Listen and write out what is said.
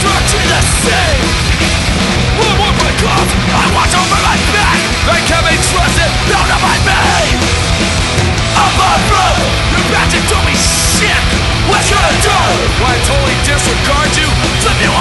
struck to the sea. One more break close, I watch over my back. They can't be trusted, not by me. I'm on road, you're about to do me shit. What you gonna do? Why I totally disregard you, flip you